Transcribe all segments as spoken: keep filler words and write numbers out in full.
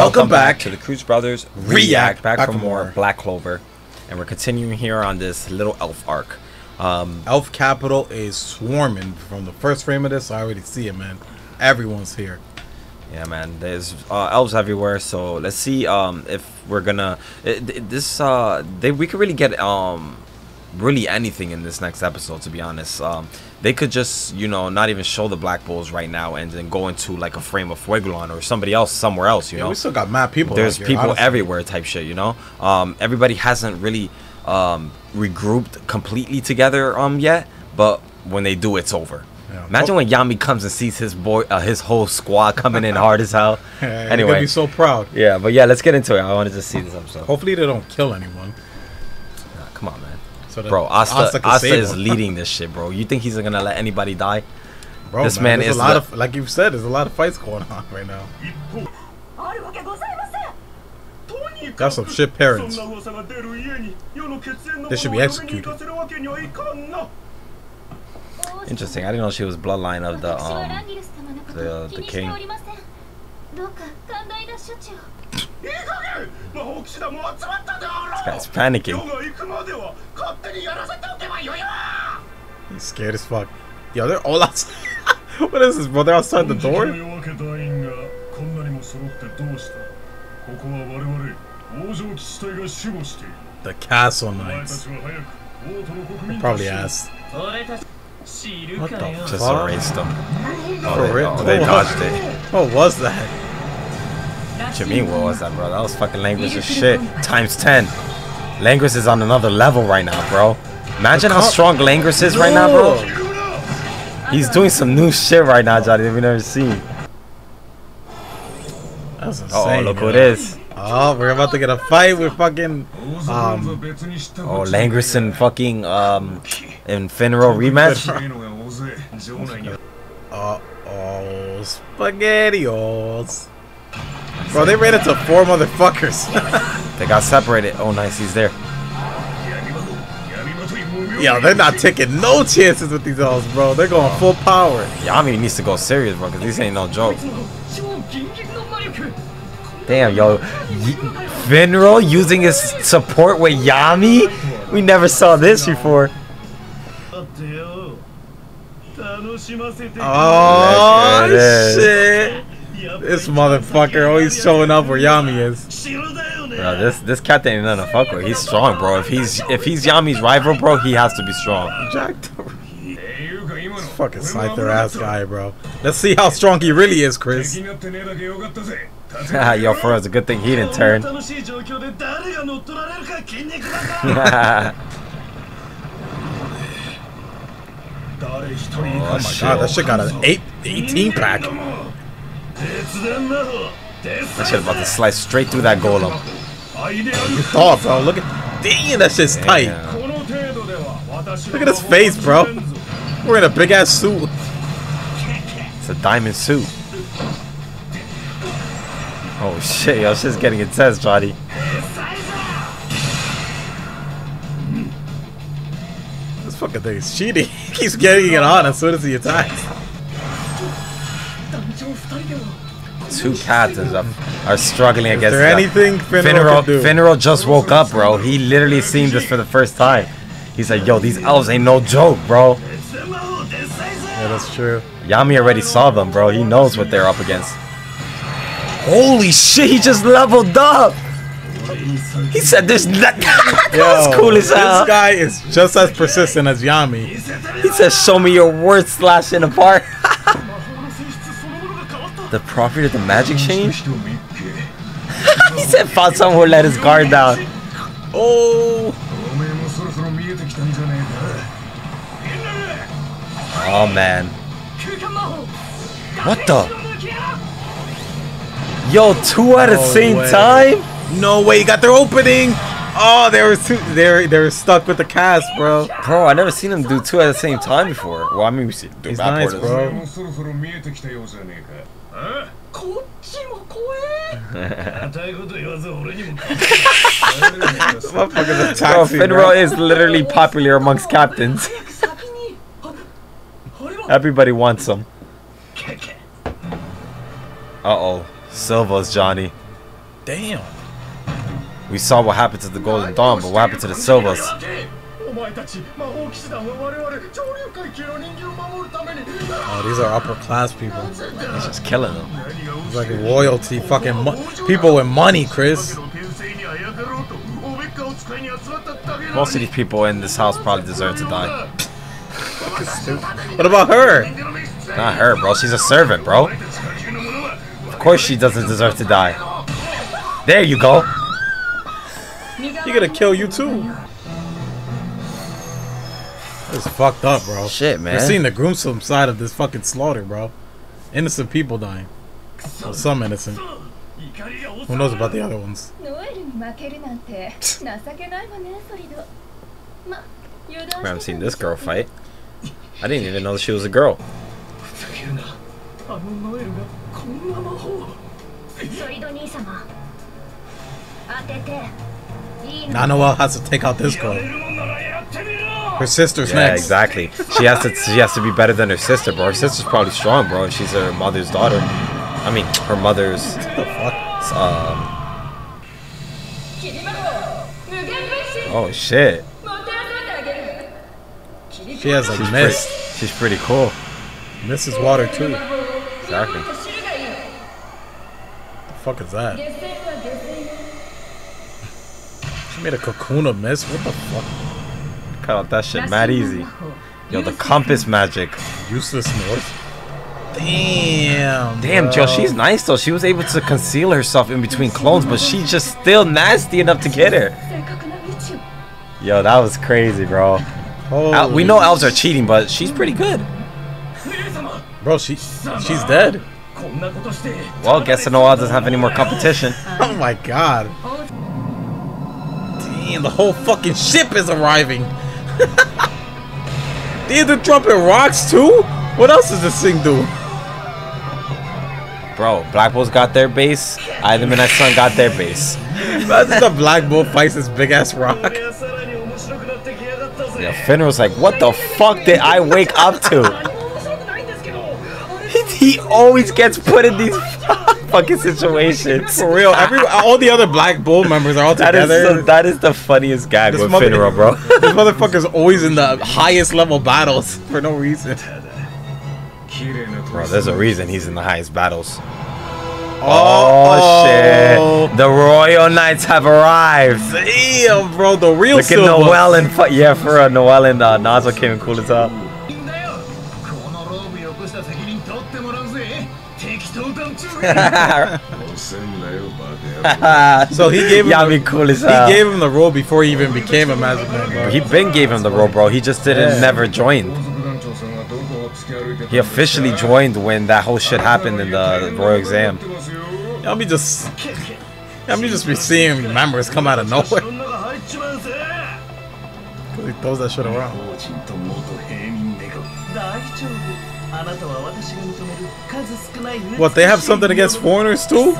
Welcome back, back to the Cruz Brothers React, back, back for more, more Black Clover, and we're continuing here on this little elf arc. Um, elf Capital is swarming from the first frame of this. I already see it, man. Everyone's here. Yeah, man. There's uh, elves everywhere, so let's see um, if we're gonna it, it, this. Uh, they we could really get um, really anything in this next episode, to be honest. Um, they could just, you know, not even show the Black Bulls right now and then go into like a frame of Fuegoleon or somebody else somewhere else, you yeah, know. We still got mad people. There's here, people honestly. everywhere type shit, you know. Um, everybody hasn't really um, regrouped completely together um yet, but when they do, it's over. Yeah. Imagine oh. when Yami comes and sees his boy, uh, his whole squad coming in hard as hell. Yeah, anyway, he's gonna be so proud. Yeah, but yeah, let's get into it. I wanted to see this episode. Hopefully they don't kill anyone. Nah, come on, man. So bro, Asta, Asta, Asta is leading this shit, bro. You think he's gonna let anybody die? Bro, this man, man is a lot of, like you've said, there's a lot of fights going on right now. Got some shit parents. They should be executed. Interesting. I didn't know she was bloodline of the um the uh, the king. This guy's panicking. He's scared as fuck. Yo, they're all outside. What is this, bro? They're outside the door? The castle knights. They probably asked. What the fuck? Just erased them. Oh, they, oh, they dodged it. What was that? What you mean, what was that, bro? That was fucking Langris as shit. Times ten. Langris is on another level right now, bro. Imagine how strong Langris is right now, bro. He's doing some new shit right now, Johnny, that we've never seen. That's insane. Uh oh, look who it is. Oh, we're about to get a fight with fucking... Um, oh, Langris and fucking... Um, in Finral rematch? Uh-oh, spaghettios. Bro, they ran into four motherfuckers. They got separated. Oh, nice. He's there. Yo, they're not taking no chances with these elves, bro. They're going full power. Yami needs to go serious, bro, because these ain't no joke. Damn, yo. Finral using his support with Yami? We never saw this before. Oh, shit. This motherfucker always showing up where Yami is. Bro, this this cat ain't nothing to fuck with. He's strong, bro. If he's if he's Yami's rival, bro, he has to be strong. Jack, fucking snipe their ass guy, bro. Let's see how strong he really is, Chris. Yo, for us, a good thing he didn't turn. Oh my god, that shit got an eight, eighteen pack. That shit about to slice straight through that golem. You thought, bro. Look at... Damn, that shit's Damn. tight. Look at his face, bro. We're in a big-ass suit. It's a diamond suit. Oh, shit. Yo, shit's getting intense, Johnny. This fucking thing is cheating. He keeps getting it on as soon as he attacks. Two captains are, are struggling against. Is there anything Finral, Finral, do? Finral just woke up, bro. He literally seen this for the first time. He's like, yo, these elves ain't no joke, bro. Yeah, that's true. Yami already saw them, bro. He knows what they're up against. Holy shit, he just leveled up. He said this. That was cool as hell. This guy is just as persistent as Yami. He said, show me your worth slashing apart. The prophet of the magic change? He said found someone who let his guard down. Oh! Oh man. What the? Yo, two at the no same way. time? No way, you got their opening! Oh, they were two, they were, they were stuck with the cast, bro. Bro, I never seen them do two at the same time before. Well, I mean, we see them do that nice, bro. Bro, Finral is literally popular amongst captains. Everybody wants him. Uh oh, Silva's Johnny. Damn. We saw what happened to the Golden Dawn, but what happened to the Silvas? Oh, these are upper class people. He's just killing them. It's like royalty, fucking mo people with money, Chris. Most of these people in this house probably deserve to die. What about her? Not her, bro. She's a servant, bro. Of course she doesn't deserve to die. There you go. You're gonna kill you too. It's fucked up, bro. Shit, man. You're seeing the gruesome side of this fucking slaughter, bro. Innocent people dying. Well, some innocent. Who knows about the other ones? I haven't seen this girl fight. I didn't even know that she was a girl. Now Noelle has to take out this girl. Her sister's yeah, next. Exactly. She has to. She has to be better than her sister, bro. Her sister's probably strong, bro. If she's her mother's daughter. I mean, her mother's. What the fuck? Um. Oh shit. She has a she's miss. Pretty, she's pretty cool. Misses water too. Exactly. What the fuck is that? She made a cocoon of mist. What the fuck? Cut out that shit mad easy. Yo, the compass magic. Useless north. Damn. Damn, Joe. She's nice though. She was able to conceal herself in between clones, but she's just still nasty enough to get her. Yo, that was crazy, bro. Al we know elves are cheating, but she's pretty good. Bro, she she's dead. Well, guess the Noelle doesn't have any more competition. Oh my god. Damn, the whole fucking ship is arriving. Damn, they're dropping rocks too? What else does this thing do? Bro, Black Bull's got their base. Adam and that son got their base. Imagine the Black Bull fights this big ass rock. Yeah, Finral was like, what the fuck did I wake up to? He always gets put in these fucking situations. For real, every, all the other Black Bull members are all together. That is the, that is the funniest gag this with mother, Finral, bro. This motherfucker's always in the highest level battles for no reason. Bro, there's a reason he's in the highest battles. Oh, oh shit! The Royal Knights have arrived. Damn, bro, the real. Look at Noelle and fu yeah, for real, Noelle and uh, Nozel came and cooled us out. So he gave him Yami the, cool as hell. He gave him the role before he even became a Magic Man, bro. He been gave him the role, bro. He just didn't yeah. never joined. He officially joined when that whole shit happened in the royal exam. Y'all be just, y'all be just be seeing members come out of nowhere. He throws that shit around. What, they have something against foreigners too?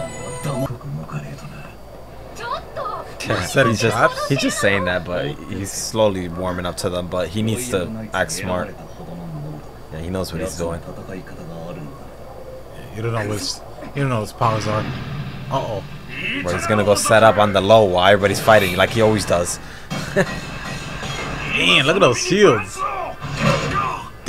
Said he's just, he's just saying that, but he's slowly warming up to them. But he needs to act smart. Yeah, he knows what he's doing. Yeah, you don't know what his, you don't know what his powers are. Uh-oh. But he's gonna go set up on the low while everybody's fighting, like he always does. Man, look at those shields. Damn,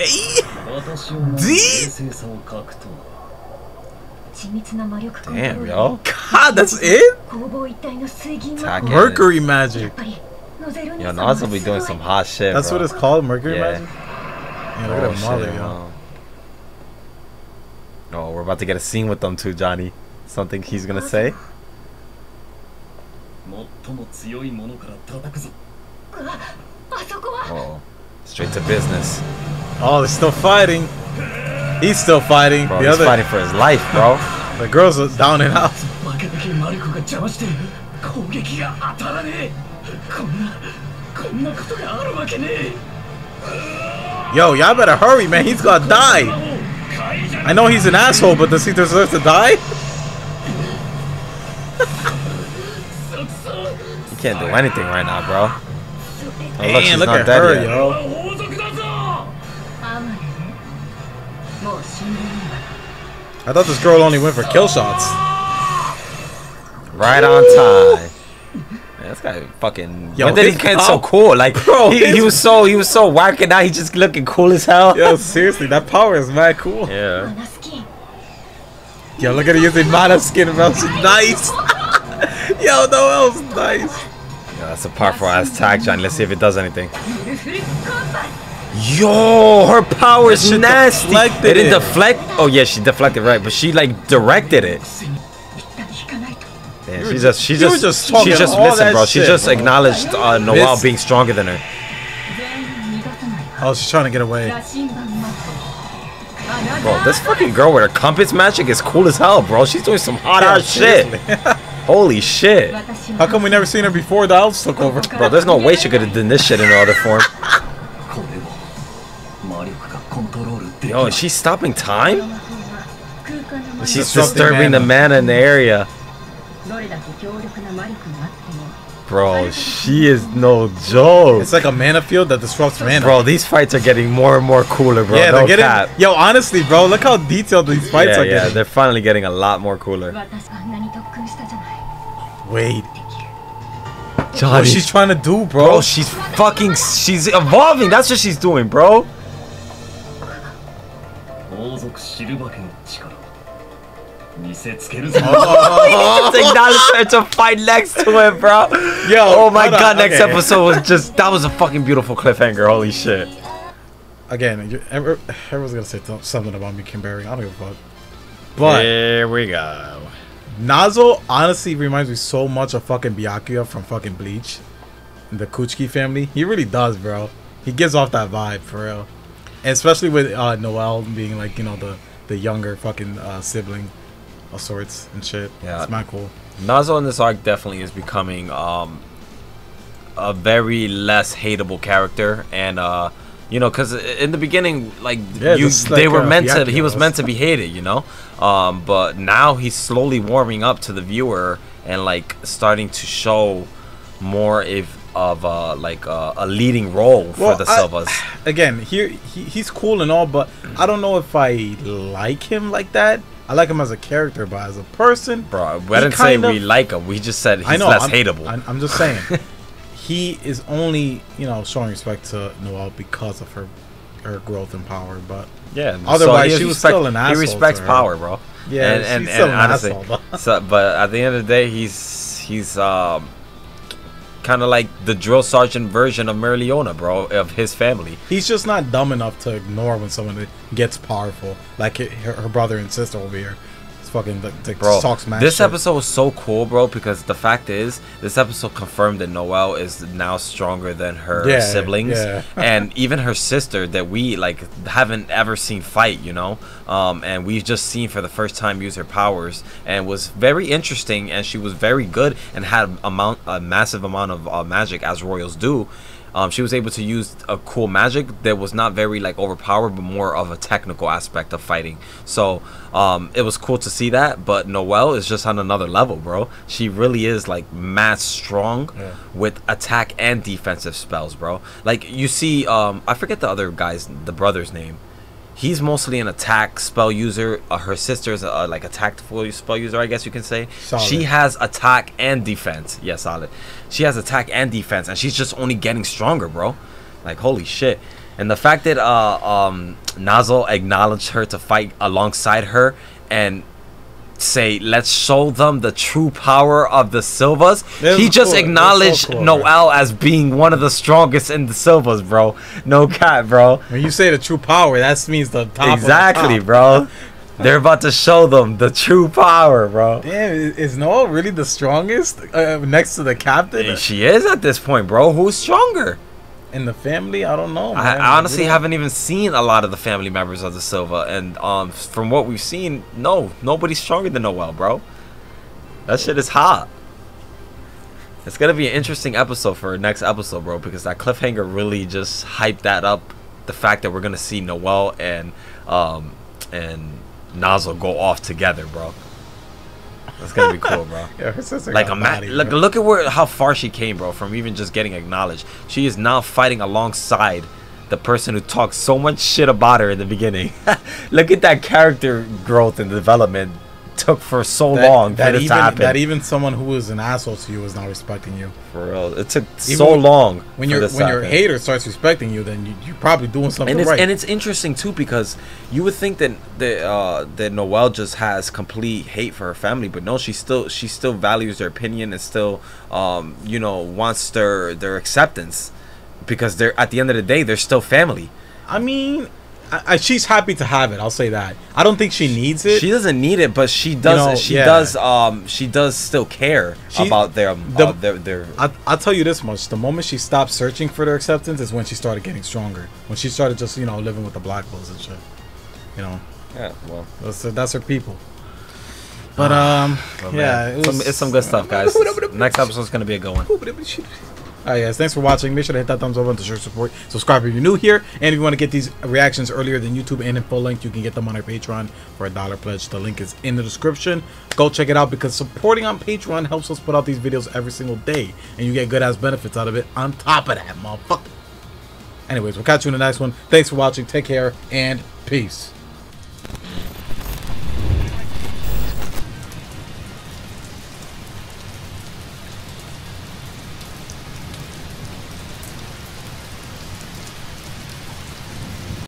yo. God, that's it? Attack Mercury it. Magic. Yo, Noz will be doing some hot shit, That's bro. what it's called, Mercury yeah. Magic? Yeah, look oh, at mother, shit, yo. Oh, we're about to get a scene with them too, Johnny. Something he's gonna say. Oh, straight to business. Oh, they're still fighting. He's still fighting. Bro, the he's other... fighting for his life, bro. The girls are down and out. Yo, y'all better hurry, man. He's gonna die. I know he's an asshole, but does he deserve to die? He can't do anything right now, bro. Oh, man, look, she's look not at dead her, yet. yo. I thought this girl only went for kill shots. Right on time. This guy fucking. Yo, but then he came so cool. Like, bro, he, he was so he was so wacky. Now he's just looking cool as hell. Yo, seriously, that power is mad cool. Yeah. Yo, look at him using mana skin, bro. She's nice. Yo, Noelle's nice. Yo, that's a powerful ass tag, John. Let's see if it does anything. Yo, her power is nasty. It didn't deflect. Oh yeah, she deflected right, but she like directed it. Yeah, she just, she just, just she just, listen, bro. She shit, just bro. acknowledged uh, Noelle being stronger than her. Oh, she's trying to get away. Bro, this fucking girl with her compass magic is cool as hell, bro. She's doing some hot yeah, ass seriously. shit. Holy shit! How come we never seen her before? The elves took over, bro. There's no way she could have done this shit in her other form. Yo, is she stopping time? She's, she's disturbing the mana in the area. Bro, she is no joke. It's like a mana field that disrupts mana. Bro, these fights are getting more and more cooler, bro. Yeah, no they're cap. getting. Yo, honestly, bro, look how detailed these fights yeah, are yeah, getting. Yeah, they're finally getting a lot more cooler. Wait, Johnny. What she's trying to do, bro? Bro, she's fucking. She's evolving. That's what she's doing, bro. Oh, acknowledge her to fight next to him, bro. Yo, oh my god, on. next okay. episode was just that was a fucking beautiful cliffhanger. Holy shit. Again, everyone's gonna say something about me, Kimberly. I don't give a fuck. But here we go. Nozel honestly reminds me so much of fucking Byakuya from fucking Bleach, the Kuchiki family. He really does, bro. He gives off that vibe for real, and especially with uh, Noelle being like you know the the younger fucking uh, sibling. All sorts and shit. Yeah, it's not cool. Nozel in this arc definitely is becoming um, a very less hateable character, and uh, you know, because in the beginning, like yeah, you, they like, were uh, meant to, he was meant to be hated, you know. Um, but now he's slowly warming up to the viewer and like starting to show more if of uh, like uh, a leading role for well, the Silvas. I, again, here he, he's cool and all, but I don't know if I like him like that. I like him as a character, but as a person, bro, we didn't say we like him. We just said he's I know, less I'm, hateable. I'm, I'm just saying, he is only you know showing respect to Noelle because of her her growth and power. But yeah, otherwise so she was respect, still an asshole. He respects to her. power, bro. Yeah, and, and, she's still and, and an honestly, asshole, though. So, but at the end of the day, he's he's um kind of like the drill sergeant version of Mereoleona, bro, of his family. He's just not dumb enough to ignore when someone gets powerful, like her, her brother and sister over here. It's fucking the, the bro, talks mad This shit. episode was so cool, bro, because the fact is, this episode confirmed that Noelle is now stronger than her yeah, siblings yeah. and even her sister that we like haven't ever seen fight, you know. Um, and we've just seen for the first time use her powers, and was very interesting, and she was very good and had amount a massive amount of uh, magic as royals do. Um, she was able to use a cool magic that was not very like overpowered, but more of a technical aspect of fighting. So um, it was cool to see that. But Noelle is just on another level, bro. She really is like mass strong yeah. with attack and defensive spells, bro. Like you see, um, I forget the other guy's the brother's name. He's mostly an attack spell user. Uh, her sister's uh, like a tactical spell user, I guess you can say. Solid. She has attack and defense. Yeah, solid. She has attack and defense, and she's just only getting stronger, bro. Like, holy shit. And the fact that uh, um, Nozel acknowledged her to fight alongside her and say, let's show them the true power of the Silvas. He just cool. acknowledged so cool, Noelle bro. as being one of the strongest in the Silvas, bro. No cap, bro. When you say the true power, that means the top. Exactly, of the top. bro. They're about to show them the true power, bro. Damn, is Noelle really the strongest uh, next to the captain? And she is at this point, bro. Who's stronger? In the family, I don't know. Man. I honestly really? haven't even seen a lot of the family members of the Silva, and um, from what we've seen, no, nobody's stronger than Noelle, bro. That shit is hot. It's gonna be an interesting episode for next episode, bro, because that cliffhanger really just hyped that up. The fact that we're gonna see Noelle and um and Nozel go off together, bro. That's gonna be cool, bro. Yeah, her sister like a body, look, bro. look at where how far she came, bro. From even just getting acknowledged, she is now fighting alongside the person who talked so much shit about her in the beginning. Look at that character growth and development took for so that, long that, that it's even, happened. That even someone who was an asshole to you is not respecting you. For real, it took even so when, long. When your when your hater starts respecting you, then you, you're probably doing something and right. And it's interesting too, because you would think that that uh, that Noelle just has complete hate for her family, but no, she still she still values their opinion and still um, you know, wants their their acceptance, because they're at the end of the day they're still family. I mean. I, she's happy to have it. I'll say that. I don't think she needs it. She doesn't need it, but she does. You know, she yeah. does. Um, she does still care she, about their. The, uh, their, their I, I'll tell you this much: the moment she stopped searching for their acceptance is when she started getting stronger. When she started just, you know, living with the black bulls and shit. You know. Yeah. Well, that's that's her people. But um, well, yeah, it was, some, it's some good stuff, guys. Next episode's gonna be a good one. Alright guys, thanks for watching. Make sure to hit that thumbs up button to show support. Subscribe if you're new here. And if you want to get these reactions earlier than YouTube and in full length, you can get them on our Patreon for a dollar pledge. The link is in the description. Go check it out, because supporting on Patreon helps us put out these videos every single day. And you get good ass benefits out of it on top of that, motherfucker. Anyways, we'll catch you in the next one. Thanks for watching. Take care and peace.